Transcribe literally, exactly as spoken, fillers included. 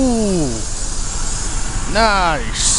Ooh, nice.